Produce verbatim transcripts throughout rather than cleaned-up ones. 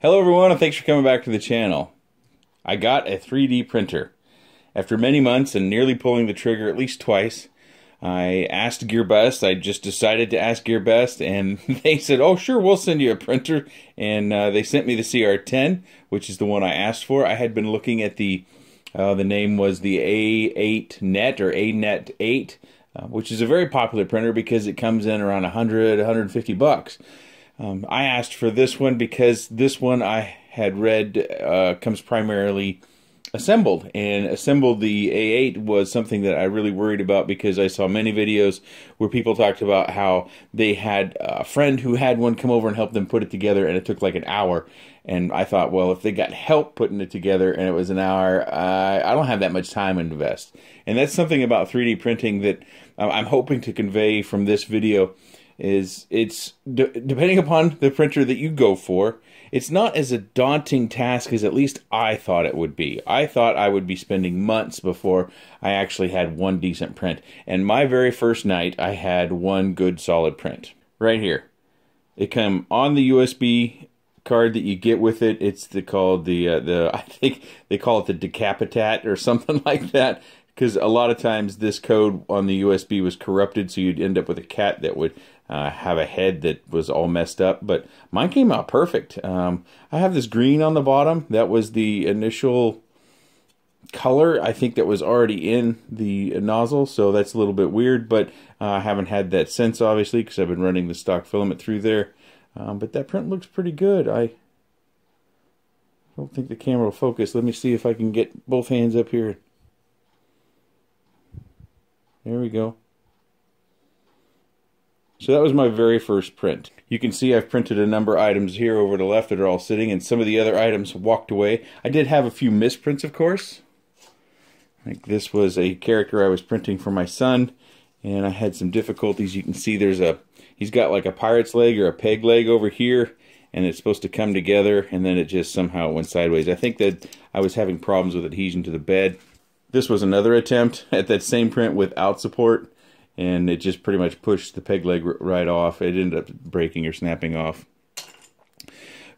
Hello everyone, and thanks for coming back to the channel. I got a three D printer. After many months and nearly pulling the trigger at least twice, I asked GearBest. I just decided to ask GearBest, and they said, oh sure, we'll send you a printer. And uh, they sent me the C R ten, which is the one I asked for. I had been looking at the, uh, the name was the A eight Net or A net eight, uh, which is a very popular printer because it comes in around one hundred, one hundred fifty bucks. Um, I asked for this one because this one I had read uh, comes primarily assembled, and assembled the A eight was something that I really worried about because I saw many videos where people talked about how they had a friend who had one come over and help them put it together, and it took like an hour. And I thought, well, if they got help putting it together and it was an hour, uh, I don't have that much time to invest. And that's something about three D printing that I'm hoping to convey from this video. Is it's de depending upon the printer that you go for, it's not as a daunting task as at least I thought it would be. I thought I would be spending months before I actually had one decent print. And my very first night, I had one good solid print right here. It came on the U S B card that you get with it. It's the, called the uh, the I think they call it the Decapitat or something like that, because a lot of times this code on the U S B was corrupted, so you'd end up with a cat that would uh, have a head that was all messed up. But mine came out perfect. Um, I have this green on the bottom. That was the initial color, I think, that was already in the nozzle, so that's a little bit weird. But uh, I haven't had that since, obviously, because I've been running the stock filament through there. Um, but that print looks pretty good. I don't think the camera will focus. Let me see if I can get both hands up here. There we go. So that was my very first print. You can see I've printed a number of items here over to the left that are all sitting, and some of the other items walked away. I did have a few misprints, of course. Like this was a character I was printing for my son, and I had some difficulties. You can see there's a, he's got like a pirate's leg or a peg leg over here, and it's supposed to come together, and then it just somehow went sideways. I think that I was having problems with adhesion to the bed. This was another attempt at that same print without support, and it just pretty much pushed the peg leg right off. It ended up breaking or snapping off.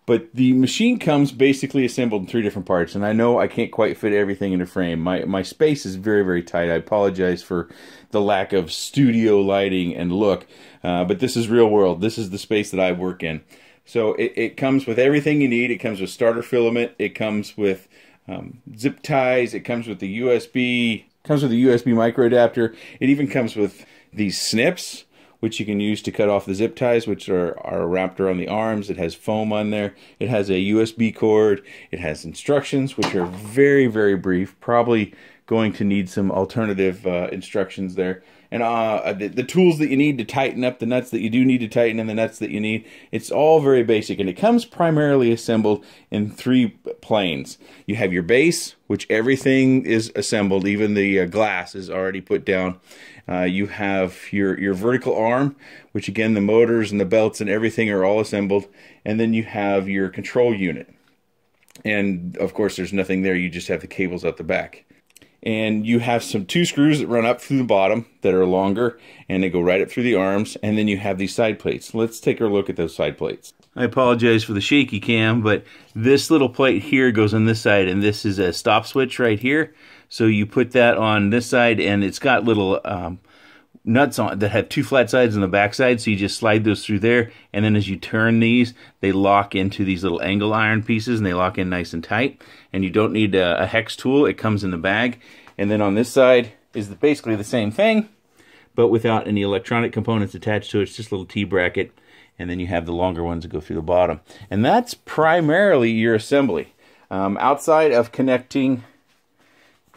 But the machine comes basically assembled in three different parts, and I know I can't quite fit everything in a frame. My, my space is very, very tight. I apologize for the lack of studio lighting and look, uh, but this is real world. This is the space that I work in. So it, it comes with everything you need. It comes with starter filament. It comes with Um, zip ties. It comes with the U S B. Comes with the U S B micro adapter. It even comes with these snips, which you can use to cut off the zip ties, which are, are wrapped around the arms. It has foam on there. It has a U S B cord. It has instructions, which are very, very brief. Probably going to need some alternative uh, instructions there. And uh, the, the tools that you need to tighten up the nuts that you do need to tighten and the nuts that you need. It's all very basic, and it comes primarily assembled in three planes. You have your base, which everything is assembled, even the uh, glass is already put down. Uh, you have your, your vertical arm, which again, the motors and the belts and everything are all assembled. And then you have your control unit. And of course, there's nothing there. You just have the cables out the back. And you have some two screws that run up through the bottom that are longer, and they go right up through the arms, and then you have these side plates. Let's take a look at those side plates. I apologize for the shaky cam, but this little plate here goes on this side, and this is a stop switch right here. So you put that on this side, and it's got little um, nuts on that have two flat sides on the back side, so you just slide those through there, and then as you turn these, they lock into these little angle iron pieces, and they lock in nice and tight, and you don't need a, a hex tool. It comes in the bag. And then on this side is the, basically the same thing, but without any electronic components attached to it. It's just a little T-bracket, and then you have the longer ones that go through the bottom, and that's primarily your assembly. Um, outside of connecting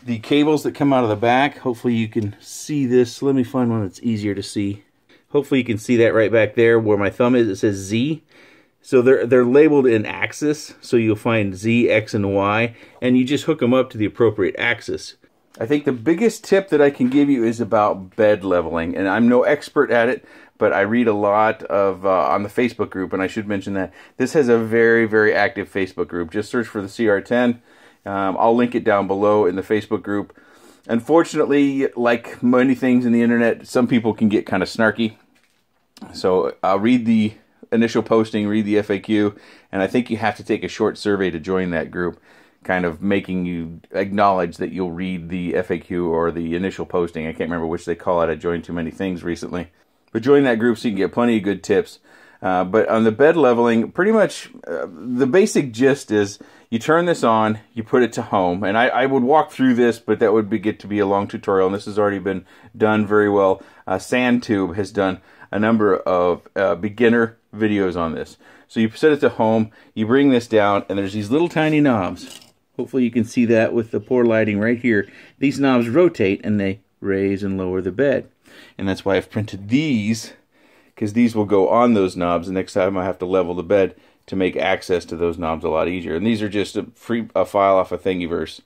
the cables that come out of the back, hopefully you can see this. Let me find one that's easier to see. Hopefully you can see that right back there where my thumb is. It says Z. So they're, they're labeled in axis. So you'll find Z, X, and Y, and you just hook them up to the appropriate axis. I think the biggest tip that I can give you is about bed leveling, and I'm no expert at it, but I read a lot of uh, on the Facebook group, and I should mention that this has a very, very active Facebook group. Just search for the C R ten. Um, I'll link it down below in the Facebook group. Unfortunately, like many things in the internet, some people can get kind of snarky. So I'll read the initial posting, read the F A Q, and I think you have to take a short survey to join that group, kind of making you acknowledge that you'll read the F A Q or the initial posting. I can't remember which they call it. I joined too many things recently. But join that group so you can get plenty of good tips. Uh, but on the bed leveling, pretty much uh, the basic gist is you turn this on, you put it to home. And I, I would walk through this, but that would be, get to be a long tutorial. And this has already been done very well. Uh, SandTube has done a number of uh, beginner videos on this. So you set it to home, you bring this down, and there's these little tiny knobs. Hopefully you can see that with the poor lighting right here. These knobs rotate and they raise and lower the bed. And that's why I've printed these, because these will go on those knobs. The next time I have to level the bed to make access to those knobs a lot easier. And these are just a free a file off of Thingiverse.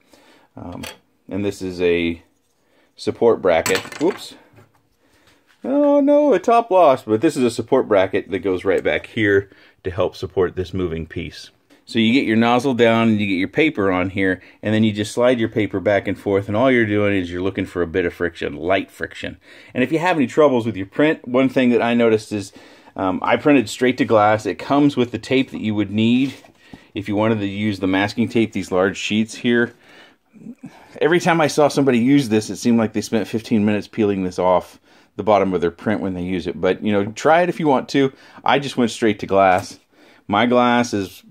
Um, and this is a support bracket. Whoops. Oh no, a top lost. But this is a support bracket that goes right back here to help support this moving piece. So you get your nozzle down and you get your paper on here, and then you just slide your paper back and forth, and all you're doing is you're looking for a bit of friction, light friction. And if you have any troubles with your print, one thing that I noticed is um, I printed straight to glass. It comes with the tape that you would need if you wanted to use the masking tape, these large sheets here. Every time I saw somebody use this, it seemed like they spent fifteen minutes peeling this off the bottom of their print when they use it. But, you know, try it if you want to. I just went straight to glass. My glass is...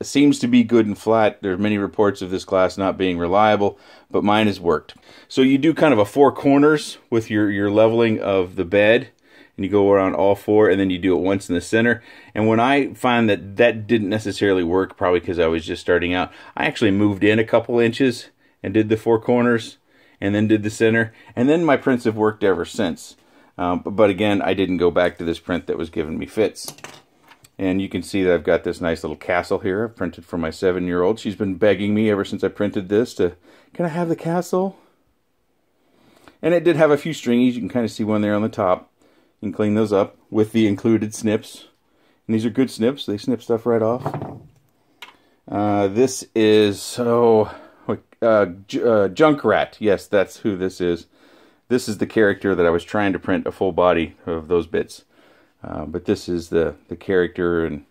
It seems to be good and flat. There are many reports of this glass not being reliable, but mine has worked. So you do kind of a four corners with your, your leveling of the bed, and you go around all four, and then you do it once in the center. And when I find that that didn't necessarily work, probably because I was just starting out, I actually moved in a couple inches and did the four corners, and then did the center, and then my prints have worked ever since. Um, but, but again, I didn't go back to this print that was giving me fits. And you can see that I've got this nice little castle here. I've printed for my seven-year-old. She's been begging me ever since I printed this to, can I have the castle? And it did have a few stringies. You can kind of see one there on the top. You can clean those up with the included snips. And these are good snips. They snip stuff right off. Uh, this is, oh, uh, uh, Junkrat. Yes, that's who this is. This is the character that I was trying to print a full body of those bits. Uh, but this is the, the character, and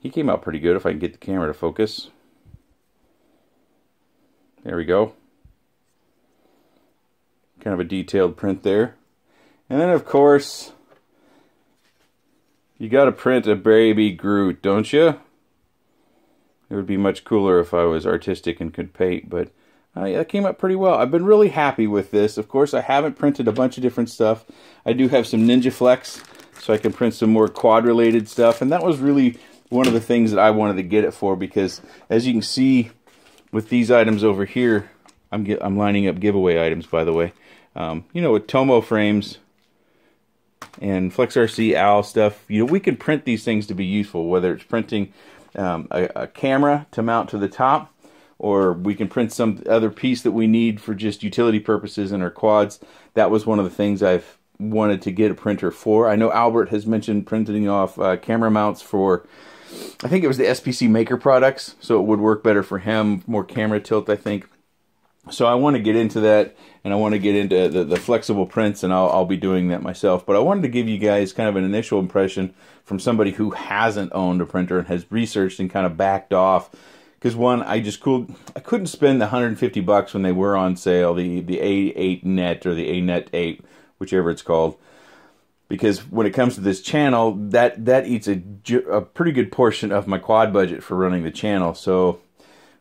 he came out pretty good if I can get the camera to focus. There we go. Kind of a detailed print there. And then, of course, you got to print a baby Groot, don't you? It would be much cooler if I was artistic and could paint, but Uh, yeah, that came up pretty well. I've been really happy with this. Of course, I haven't printed a bunch of different stuff. I do have some NinjaFlex, so I can print some more quad-related stuff. And that was really one of the things that I wanted to get it for, because as you can see with these items over here, I'm, get, I'm lining up giveaway items, by the way. Um, you know, with Tomo frames and FlexRC Owl stuff, you know, we can print these things to be useful, whether it's printing um, a, a camera to mount to the top, or we can print some other piece that we need for just utility purposes in our quads. That was one of the things I've wanted to get a printer for. I know Albert has mentioned printing off uh, camera mounts for, I think it was the S P C Maker products, so it would work better for him, more camera tilt, I think. So I want to get into that, and I want to get into the, the flexible prints, and I'll, I'll be doing that myself. But I wanted to give you guys kind of an initial impression from somebody who hasn't owned a printer and has researched and kind of backed off. Because one, I just could, I couldn't spend the one hundred fifty bucks when they were on sale, the, the A eight Net or the A net eight, whichever it's called. Because when it comes to this channel, that, that eats a, a pretty good portion of my quad budget for running the channel. So,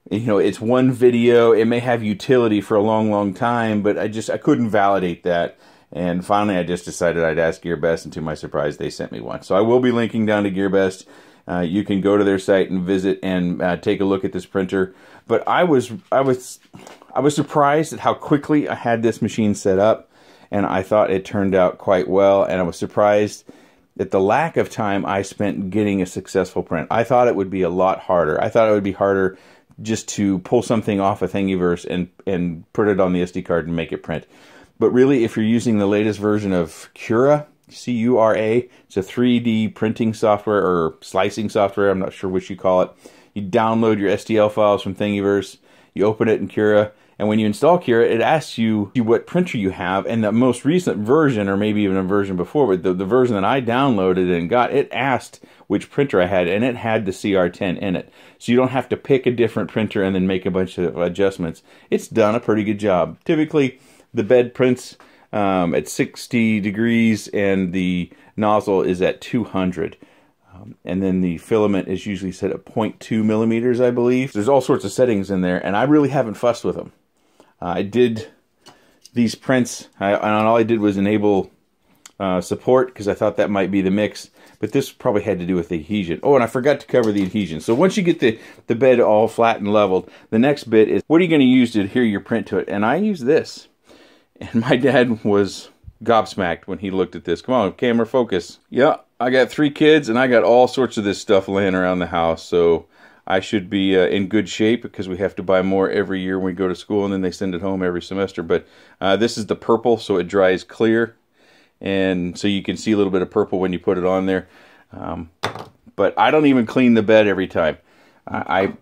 you know, it's one video. It may have utility for a long, long time, but I just I couldn't validate that. And finally, I just decided I'd ask GearBest, and to my surprise, they sent me one. So I will be linking down to GearBest. Uh, you can go to their site and visit and uh, take a look at this printer. But I was I was I was surprised at how quickly I had this machine set up, and I thought it turned out quite well. And I was surprised at the lack of time I spent getting a successful print. I thought it would be a lot harder. I thought it would be harder just to pull something off of Thingiverse and and put it on the S D card and make it print. But really, if you're using the latest version of Cura, C U R A, it's a three D printing software or slicing software, I'm not sure which you call it. You download your S T L files from Thingiverse, you open it in Cura, And when you install Cura, it asks you what printer you have, and the most recent version, or maybe even a version before, but the, the version that I downloaded and got, it asked which printer I had, and it had the C R ten in it. So you don't have to pick a different printer and then make a bunch of adjustments. It's done a pretty good job. Typically, the bed prints um, at sixty degrees, and the nozzle is at two hundred. Um, and then the filament is usually set at zero point two millimeters, I believe. There's all sorts of settings in there, and I really haven't fussed with them. Uh, I did these prints, I, and all I did was enable uh, support, because I thought that might be the mix, but this probably had to do with the adhesion. Oh, and I forgot to cover the adhesion. So once you get the, the bed all flat and leveled, the next bit is, what are you going to use to adhere your print to it? And I use this. And my dad was gobsmacked when he looked at this. Come on, camera, focus. Yeah, I got three kids, and I got all sorts of this stuff laying around the house, so I should be uh, in good shape, because we have to buy more every year when we go to school, and then they send it home every semester. But uh, this is the purple, so it dries clear, and so you can see a little bit of purple when you put it on there. Um, but I don't even clean the bed every time. I,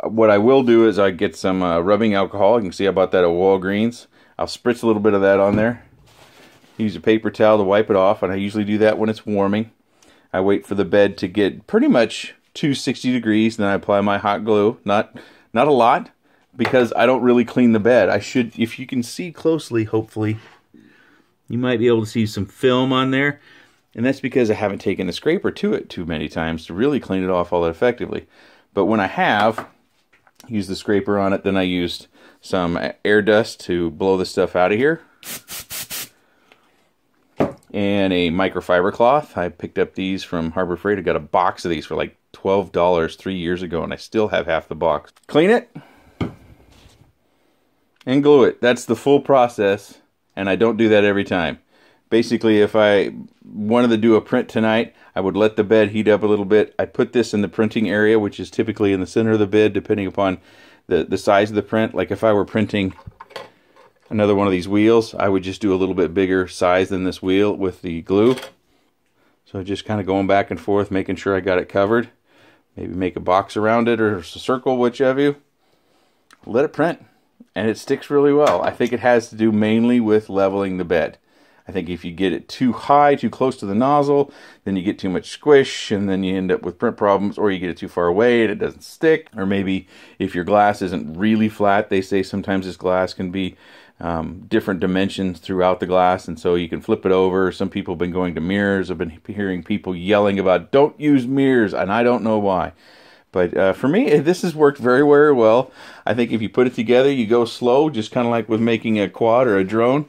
I what I will do is I get some uh, rubbing alcohol. You can see I bought that at Walgreens. I'll spritz a little bit of that on there. Use a paper towel to wipe it off, and I usually do that when it's warming. I wait for the bed to get pretty much two hundred sixty degrees, then I apply my hot glue. Not not a lot, because I don't really clean the bed. I should, if you can see closely, hopefully, you might be able to see some film on there. And that's because I haven't taken the scraper to it too many times to really clean it off all that effectively. But when I have used the scraper on it, then I used some air dust to blow the stuff out of here. And a microfiber cloth. I picked up these from Harbor Freight. I got a box of these for like twelve dollars three years ago, and I still have half the box. Clean it and glue it. That's the full process, and I don't do that every time. Basically, if I wanted to do a print tonight, I would let the bed heat up a little bit. I put this in the printing area, which is typically in the center of the bed, depending upon the, the size of the print. Like if I were printing another one of these wheels, I would just do a little bit bigger size than this wheel with the glue. So just kind of going back and forth, making sure I got it covered. Maybe make a box around it or a circle, whichever you. Let it print, and it sticks really well. I think it has to do mainly with leveling the bed. I think if you get it too high, too close to the nozzle, then you get too much squish, and then you end up with print problems, or you get it too far away and it doesn't stick. Or maybe if your glass isn't really flat, they say sometimes this glass can be um, different dimensions throughout the glass, and so you can flip it over. Some people have been going to mirrors. I've been hearing people yelling about, don't use mirrors, and I don't know why. But uh, for me, this has worked very, very well. I think if you put it together, you go slow, just kind of like with making a quad or a drone,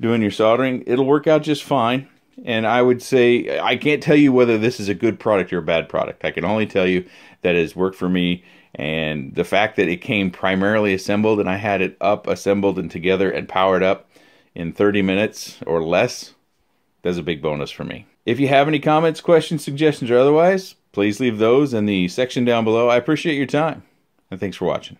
doing your soldering, it'll work out just fine. And I would say, I can't tell you whether this is a good product or a bad product. I can only tell you that it has worked for me. And the fact that it came primarily assembled, and I had it up, assembled, and together, and powered up in thirty minutes or less, that's a big bonus for me. If you have any comments, questions, suggestions, or otherwise, please leave those in the section down below. I appreciate your time, and thanks for watching.